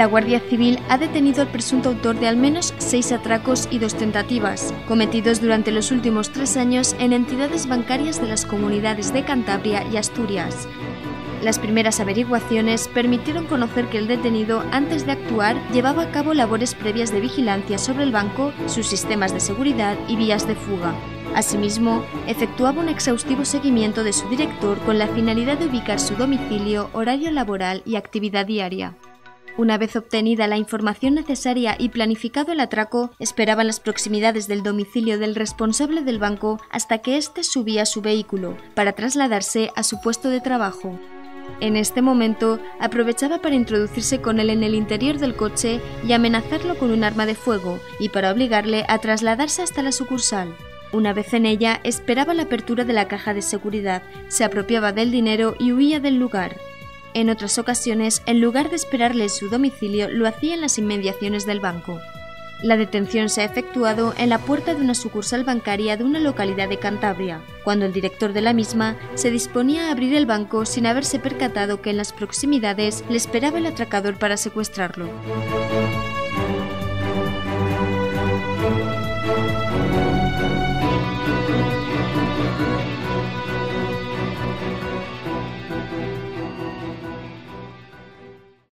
la Guardia Civil ha detenido al presunto autor de al menos 6 atracos y 2 tentativas, cometidos durante los últimos 3 años en entidades bancarias de las comunidades de Cantabria y Asturias. Las primeras averiguaciones permitieron conocer que el detenido, antes de actuar, llevaba a cabo labores previas de vigilancia sobre el banco, sus sistemas de seguridad y vías de fuga. Asimismo, efectuaba un exhaustivo seguimiento de su director con la finalidad de ubicar su domicilio, horario laboral y actividad diaria. Una vez obtenida la información necesaria y planificado el atraco, esperaban las proximidades del domicilio del responsable del banco hasta que éste subía su vehículo para trasladarse a su puesto de trabajo. En este momento, aprovechaba para introducirse con él en el interior del coche y amenazarlo con un arma de fuego y para obligarle a trasladarse hasta la sucursal. Una vez en ella, esperaba la apertura de la caja de seguridad, se apropiaba del dinero y huía del lugar. En otras ocasiones, en lugar de esperarle en su domicilio, lo hacía en las inmediaciones del banco. La detención se ha efectuado en la puerta de una sucursal bancaria de una localidad de Cantabria, cuando el director de la misma se disponía a abrir el banco sin haberse percatado que en las proximidades le esperaba el atracador para secuestrarlo.